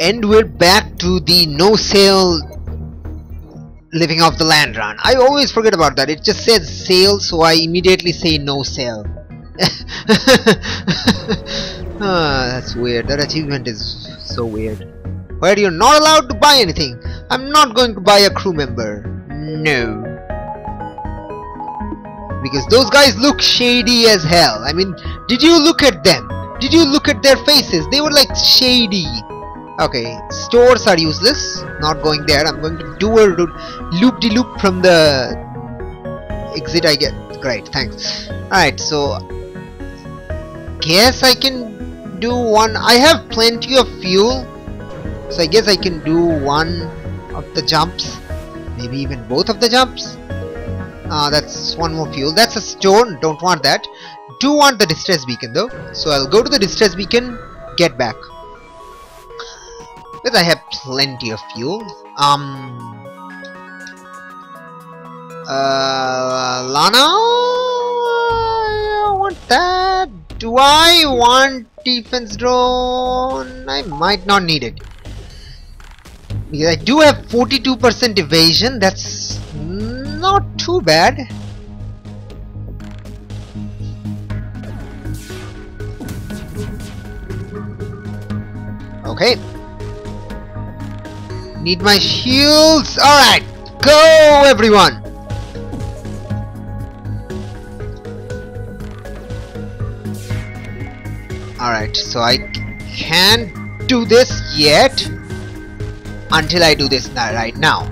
And we're back to the no-sail living off the land run. I always forget about that. It just says sail, so I immediately say no-sail. That's weird. That achievement is so weird. Where you're not allowed to buy anything. I'm not going to buy a crew member. No. Because those guys look shady as hell. I mean, did you look at them? Did you look at their faces? They were like shady. Okay, stores are useless. Not going there. I'm going to do a loop-de-loop from the exit I get. Great, thanks. Alright, so guess I can do one. I have plenty of fuel, so I guess I can do one of the jumps. Maybe even both of the jumps. That's one more fuel. That's a stone. Don't want that. Do want the distress beacon though. So I'll go to the distress beacon. Get back. Because I have plenty of fuel. Lana? I want that. Do I want defense drone? I might not need it. Because I do have 42% evasion. That's not too bad. Okay. Need my shields. Alright. Go everyone. Alright. So I can't do this yet. Until I do this right now.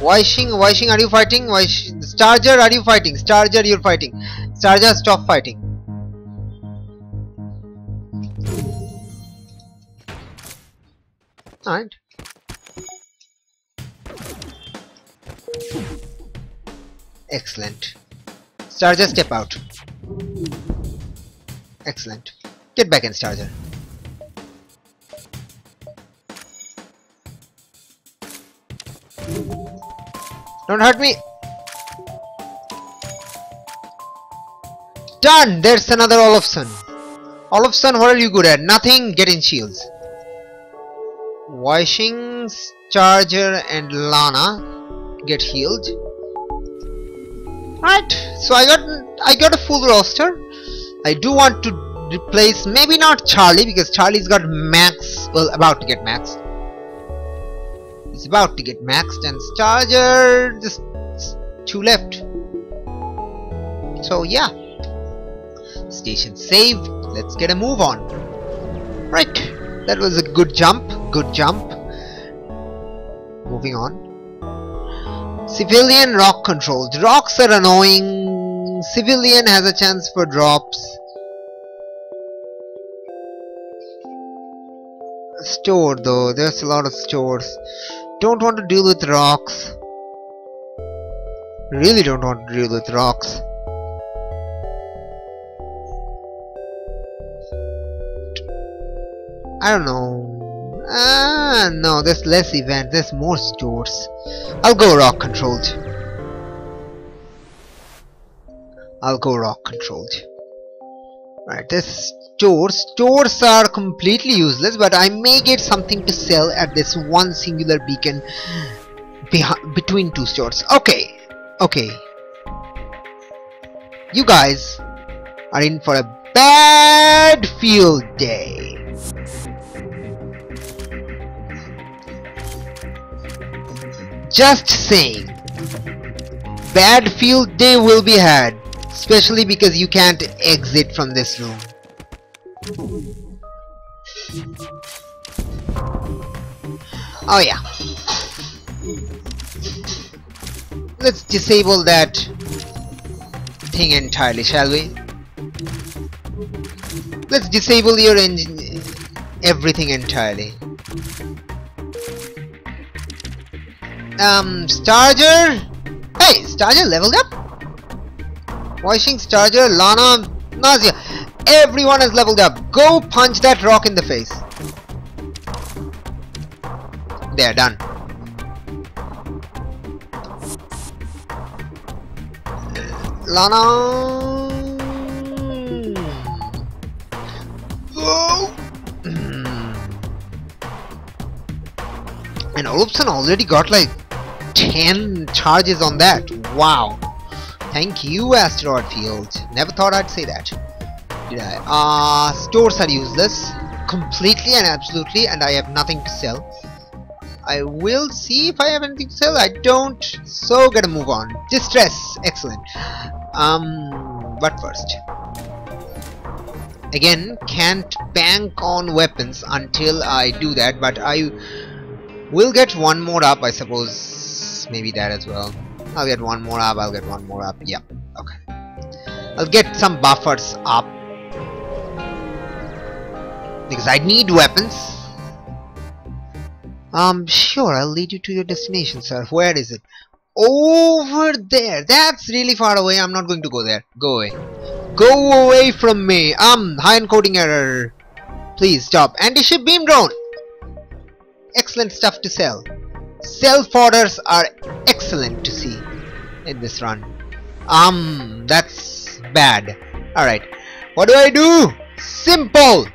Wishing, are you fighting? Wishing, Starger, are you fighting? Starger, you're fighting. Starger, stop fighting. Alright. Excellent. Starger, step out. Excellent. Get back in, Starger. Don't hurt me! Done! There's another Olofsson. Olofsson, what are you good at? Nothing, get in shields. Wishing, Charger and Lana get healed. Right, so I got a full roster. I do want to replace, maybe not Charlie, because Charlie's got max, well, about to get max. It's about to get maxed, and Starger, just two left. So yeah, station saved. Let's get a move on. Right, that was a good jump. Good jump. Moving on. Civilian rock control. The rocks are annoying. Civilian has a chance for drops. Store though. There's a lot of stores. Don't want to deal with rocks. Really don't want to deal with rocks. I don't know. Ah, no, there's less event. There's more stores. I'll go rock controlled. I'll go rock controlled. Right, there's stores. Stores are completely useless, but I may get something to sell at this one singular beacon between two stores. Okay, okay. You guys are in for a bad field day. Just saying. Bad field day will be had. Especially because you can't exit from this room. Oh yeah. Let's disable that thing entirely, shall we? Let's disable your engine, everything entirely. Starger? Hey, Starger leveled up? Wishing, Starger, Lana, Nazia. Everyone has leveled up. Go punch that rock in the face. There, done. Lana. Olufsen already got like 10 charges on that. Wow. Thank you, asteroid field. Never thought I'd say that. Did I? Stores are useless. Completely and absolutely, and I have nothing to sell. I will see if I have anything to sell. I don't. So gotta move on. Distress. Excellent. But first, again, can't bank on weapons until I do that, but I will get one more up, I suppose. Maybe that as well. I'll get one more up, I'll get one more up. Yeah, okay. I'll get some buffers up, because I need weapons. Sure, I'll lead you to your destination, sir. Where is it? Over there. That's really far away. I'm not going to go there. Go away. Go away from me. High encoding error. Please stop. Anti-ship beam drone. Excellent stuff to sell. Self orders are excellent to see in this run. That's bad. Alright. What do I do? Simple.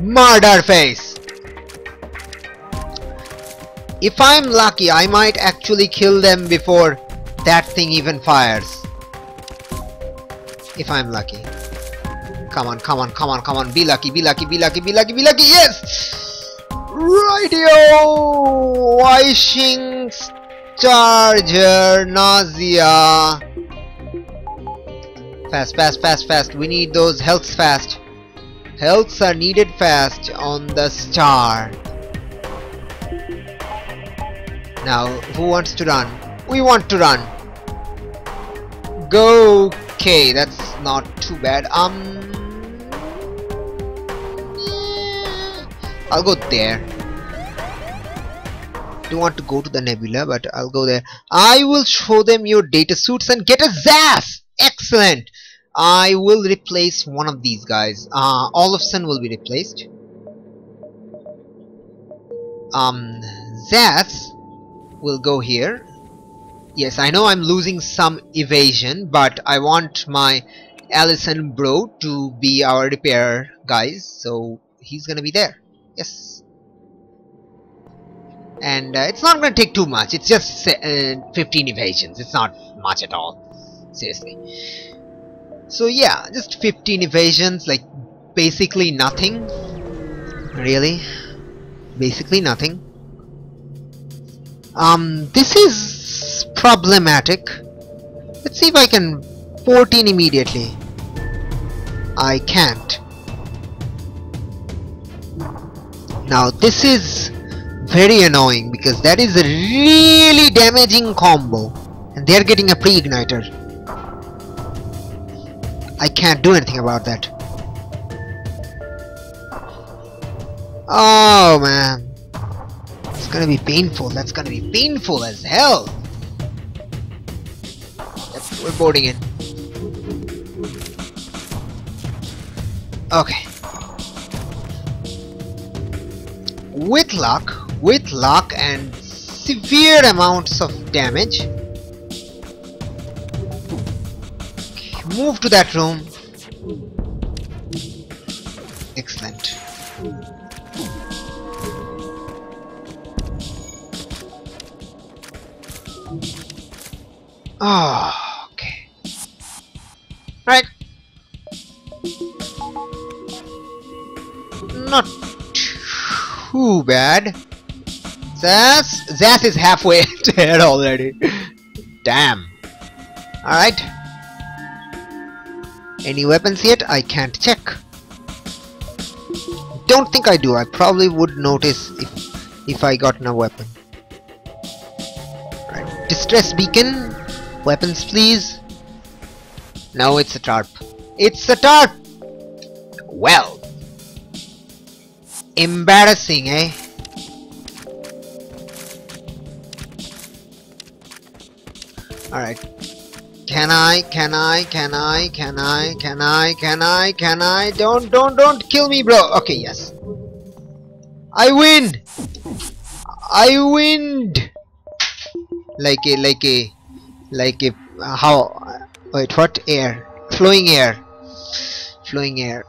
Murder face. If I'm lucky, I might actually kill them before that thing even fires. If I'm lucky. Come on, come on, come on, come on. Be lucky, be lucky, be lucky, be lucky, be lucky. Yes! Radio! Wishing Charger Nausea. Fast, fast, fast, fast. We need those healths fast. Healths are needed fast on the star. Now, who wants to run? We want to run. Go. Okay, that's not too bad. I'll go there. Don't want to go to the nebula, but I'll go there. I will show them your data suits and get a ZAF! Excellent! I will replace one of these guys. Olufsen will be replaced. ZAFs will go here. Yes, I know I'm losing some evasion, but I want my Allison bro to be our repair guys, so he's gonna be there. Yes, and it's not gonna take too much. It's just 15 evasions. It's not much at all, seriously. So yeah, just 15 evasions, like basically nothing, really, basically nothing. This is problematic. Let's see if I can 14 immediately. I can't. Now this is very annoying, because that is a really damaging combo, and they're getting a pre-igniter. I can't do anything about that. Oh man. It's gonna be painful. That's gonna be painful as hell. That's, we're boarding in. Okay. With luck and severe amounts of damage. Move to that room. Excellent. Oh, okay. Right. Not too bad. Zas is halfway there already. Damn. Alright. Any weapons yet? I can't check. Don't think I do. I probably would notice if I got no weapon. Right. Distress beacon. Weapons, please. No, it's a tarp. It's a tarp! Well. Embarrassing, eh? Alright. Can I? Don't kill me, bro. Okay, yes. I win! I winned! Wait, what? Air. Flowing air. Flowing air.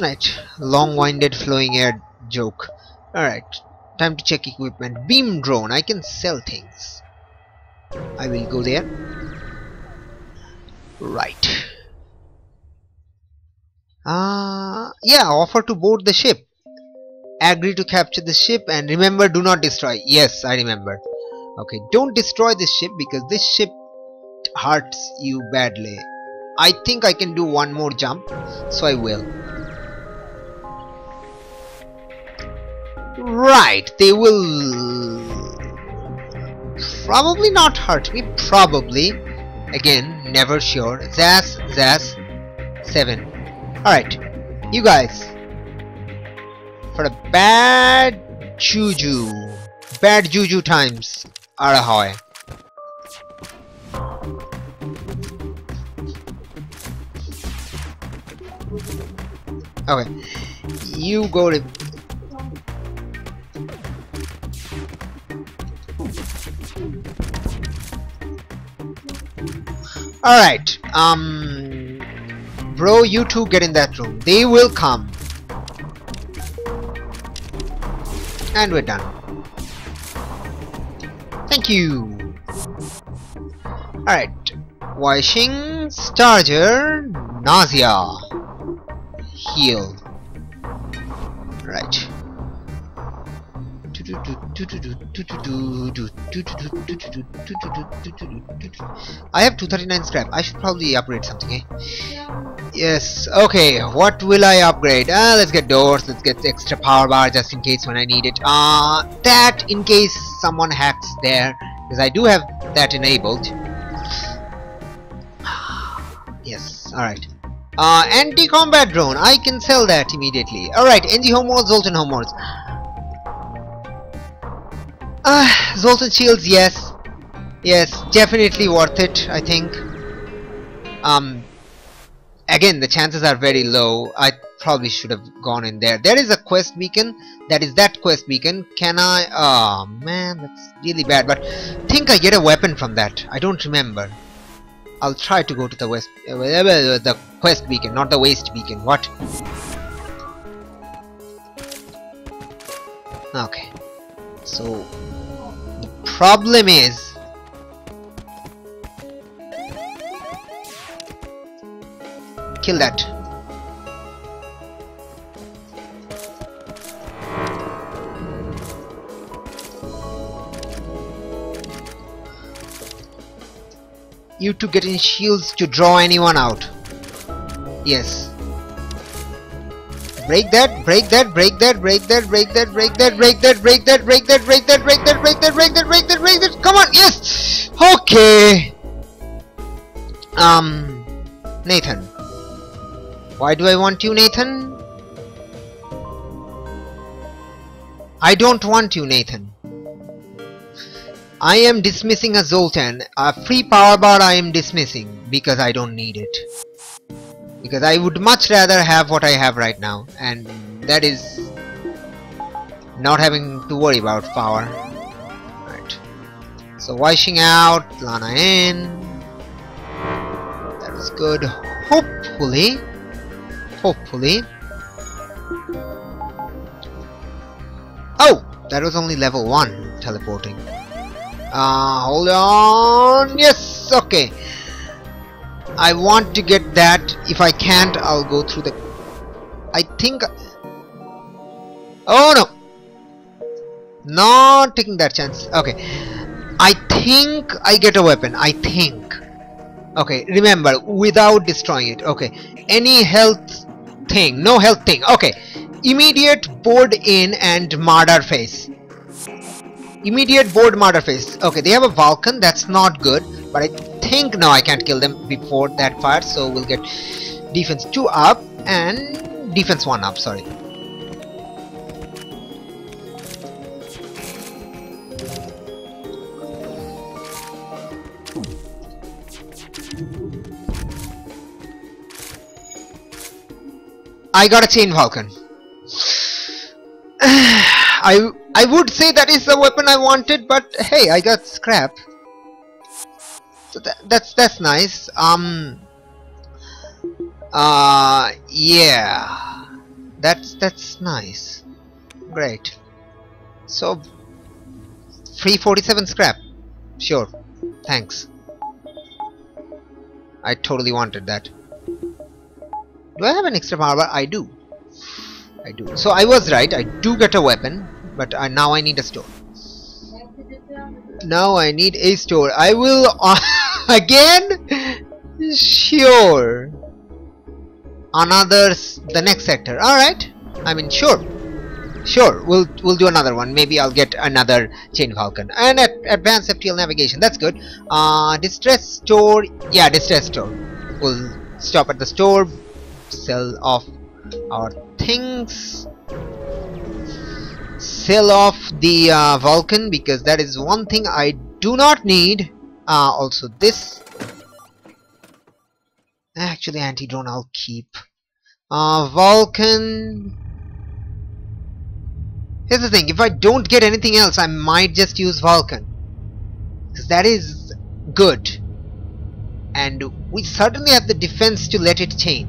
Right. Long-winded flowing air joke. Alright. Time to check equipment. Beam drone. I can sell things. I will go there. Right. Yeah, offer to board the ship. Agree to capture the ship and remember, do not destroy. Yes, I remember. Okay, don't destroy this ship because this ship hurts you badly. I think I can do one more jump, so I will. Right, they will probably not hurt me, probably. Again, never sure. Zas 7. Alright, you guys, for a bad juju times are ahoy. Okay, you go to... Alright, bro, you two get in that room. They will come. And we're done. Thank you. Alright, washing, starger, nausea. Heal. Right. I have 239 scrap. I should probably upgrade something, eh? Yes. Okay, what will I upgrade? Let's get doors, let's get extra power bar just in case when I need it. That in case someone hacks there, because I do have that enabled. Yes, alright. Anti-combat drone, I can sell that immediately. Alright, NG homewards, Zoltan homewards. Zoltan shields, yes. Yes, definitely worth it, I think. Again, the chances are very low. I probably should have gone in there. There is a quest beacon. That is that quest beacon. Can I... Oh, man, that's really bad. But I think I get a weapon from that. I don't remember. I'll try to go to the west, the quest beacon, not the waste beacon. What? Okay. So the problem is, kill that. You two get in shields to draw anyone out. Yes. Break that, break that, break that, break that, break that, break that, break that, break that, break that, break that, break that, break that, break that, break that, break that. Come on, yes. Okay. Nathan. Why do I want you, Nathan? I don't want you, Nathan. I am dismissing a Zoltan. A free power bar I am dismissing because I don't need it. Because I would much rather have what I have right now, and that is not having to worry about power. Right. So washing out, Lana in. That was good. Hopefully. Hopefully. Oh! That was only level 1 teleporting. Hold on. Yes, okay. I want to get that. If I can't, I'll go through the... I think... Oh no! Not taking that chance. Okay. I think I get a weapon. I think. Okay, remember, without destroying it. Okay. Any health thing. No health thing. Okay. Immediate board in and martyr face. Immediate board martyr face. Okay, they have a Vulcan. That's not good. But I think no, I can't kill them before that fire, so we'll get defense 2 up and defense 1 up, sorry. I got a chain Vulcan. I would say that is the weapon I wanted, but hey, I got scrap. So that's nice. Yeah. That's nice. Great. So 347 scrap, sure, thanks. I totally wanted that. Do I have an extra power bar? I do. So I was right, I do get a weapon, but now I need a store. Now I need a store. I will again? Sure. Another, the next sector. Alright. I mean, sure. Sure, we'll do another one. Maybe I'll get another chain Vulcan. And at advanced FTL navigation, that's good. Distress store, yeah, distress store. We'll stop at the store, sell off our things, sell off the Vulcan, because that is one thing I do not need. Also this, actually anti-drone I'll keep. Vulcan. Here's the thing, if I don't get anything else, I might just use Vulcan, because that is good, and we certainly have the defense to let it chain.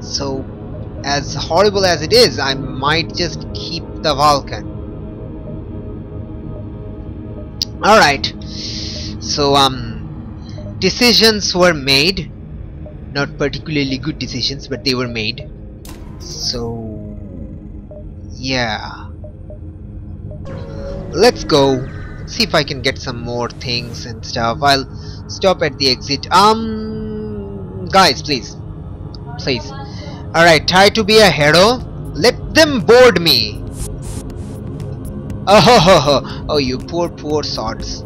So as horrible as it is, I might just keep the Vulcan. Alright, so decisions were made, not particularly good decisions, but they were made. So yeah, let's go see if I can get some more things and stuff. I'll stop at the exit. Guys, please. Alright, try to be a hero. Let them board me. Oh, you poor sods.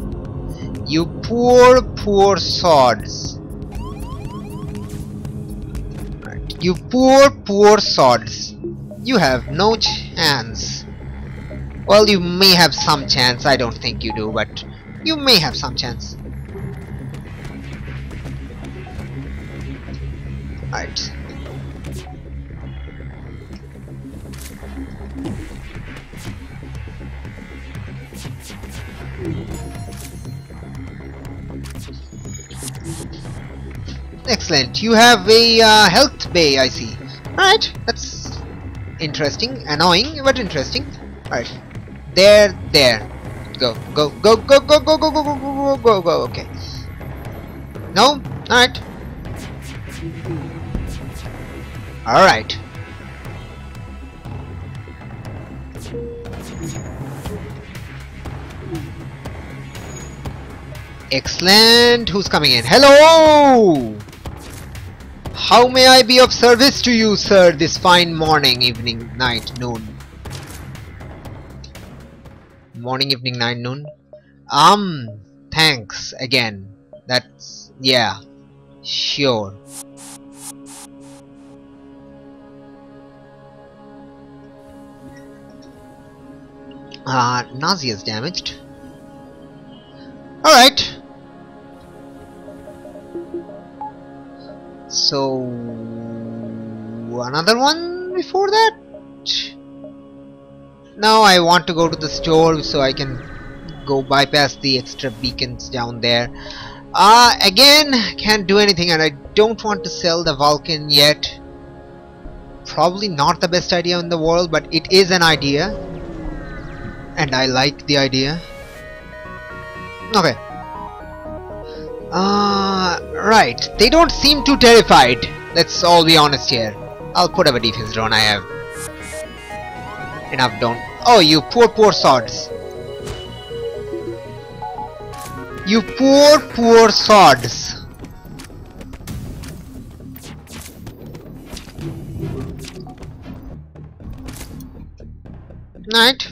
You poor sods. Right. You poor sods. You have no chance. Well, you may have some chance. I don't think you do, but you may have some chance. Alright. Excellent. You have a health bay, I see. Alright, that's interesting, annoying, but interesting. Alright. There. Go. Okay. No? Alright. Alright. Excellent. Who's coming in? Hello! How may I be of service to you, sir, this fine morning, evening, night, noon? Morning, evening, night, noon. Thanks again. That's, yeah, sure. Nausea's damaged. Alright. So another one before that? Now I want to go to the store so I can go bypass the extra beacons down there. Again, can't do anything, and I don't want to sell the Vulcan yet. Probably not the best idea in the world, but it is an idea, and I like the idea. Okay. Right. They don't seem too terrified. Let's all be honest here. I'll put up a defense drone. I have enough drone. Oh, you poor sods. You poor sods. Right.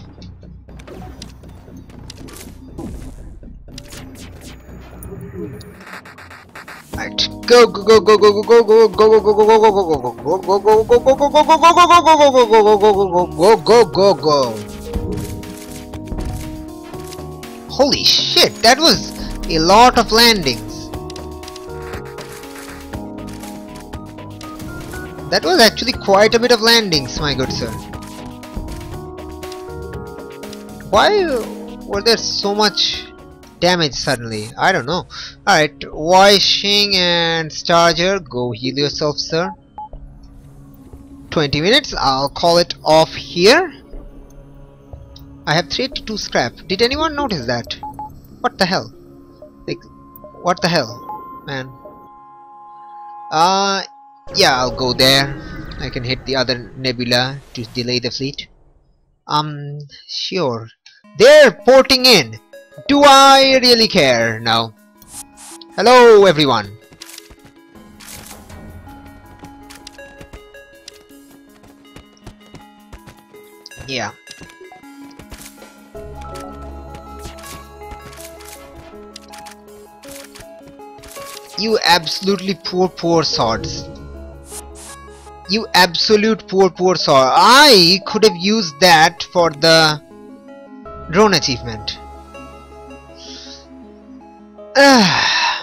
Go. Holy shit, that was a lot of landings. That was actually quite a bit of landings, my good sir. Why were there so much damage suddenly? I don't know. Alright, washing and starger, go heal yourself, sir. 20 minutes. I'll call it off here. I have 382 scrap. Did anyone notice that? What the hell? Like, what the hell, man? Yeah, I'll go there. I can hit the other nebula to delay the fleet. Sure. They're porting in. Do I really care now? Hello, everyone. Yeah. You absolutely poor sods. You absolute poor sod. I could have used that for the drone achievement.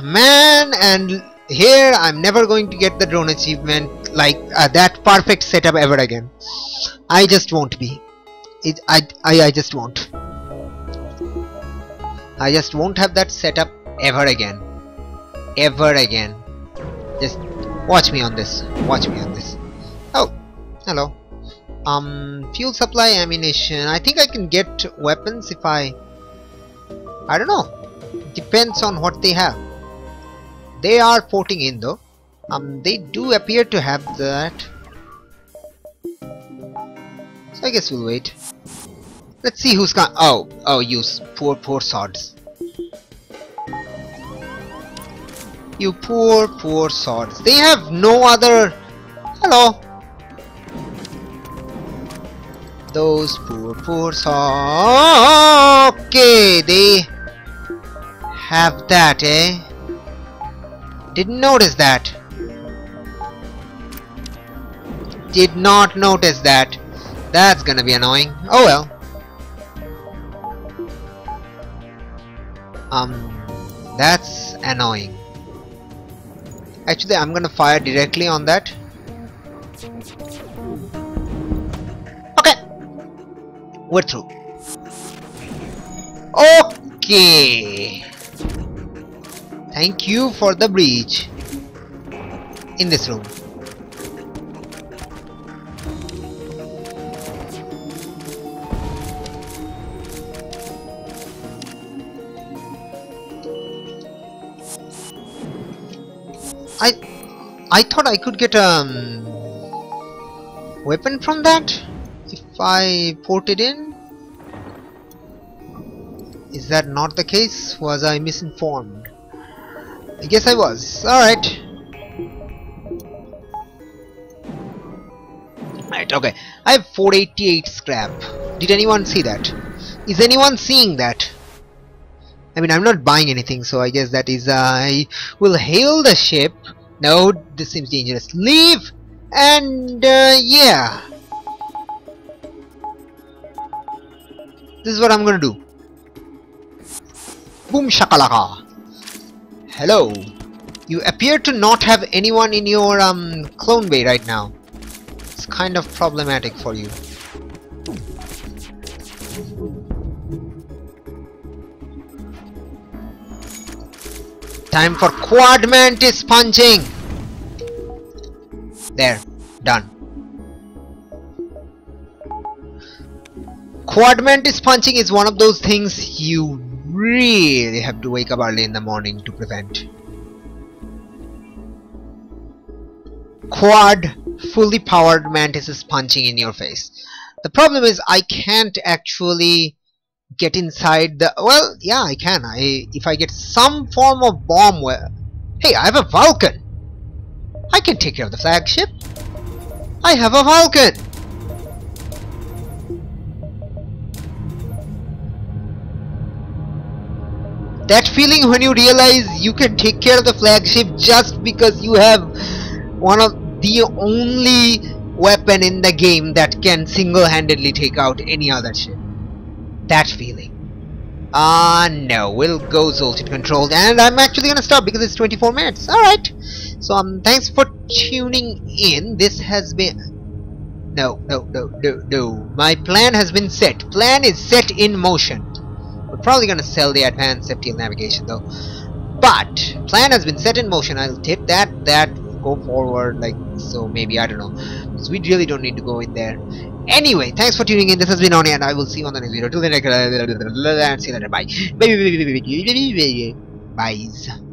Man, and here I'm never going to get the drone achievement, like that perfect setup ever again. I just won't be. I just won't. I just won't have that setup ever again. Ever again. Just watch me on this. Watch me on this. Oh, hello. Fuel supply, ammunition. I think I can get weapons if I don't know. Depends on what they have. They are porting in though. They do appear to have that. So I guess we'll wait. Let's see who's got. Oh, use poor sods. You poor sods. They have no other. Hello. Those poor sods. Okay, they have that, eh? Didn't notice that. Did not notice that. That's gonna be annoying. Oh well. That's annoying. Actually, I'm gonna fire directly on that. Okay, we're through. Okay, thank you for the breach in this room. I thought I could get a weapon from that if I port it in. Is that not the case? Was I misinformed? I guess I was. Alright. Alright, okay. I have 488 scrap. Did anyone see that? Is anyone seeing that? I mean, I'm not buying anything, so I guess that is. I will hail the ship. No, this seems dangerous. Leave, and yeah, this is what I'm gonna do. Boom shakalaka. Hello. You appear to not have anyone in your clone bay right now. It's kind of problematic for you. Time for Quadmantis punching! There. Done. Quadmantis punching is one of those things you really have to wake up early in the morning to prevent. Quad, fully powered mantis is punching in your face. The problem is I can't actually get inside the. Well, yeah, I can. If I get some form of bomb. Hey, I have a Vulcan. I can take care of the flagship. I have a Vulcan. That feeling when you realize you can take care of the flagship just because you have one of the only weapon in the game that can single-handedly take out any other ship. That feeling. No, we'll go Zoltan controlled, and I'm actually gonna stop because it's 24 minutes. Alright. So thanks for tuning in. This has been no. My plan has been set. Plan is set in motion. We're probably gonna sell the advanced FTL navigation though. But plan has been set in motion. I'll hit that go forward like so maybe I don't know. because we really don't need to go in there. Anyway, thanks for tuning in. This has been Oni, and I will see you on the next video. Till then, see you later. Bye. Bye.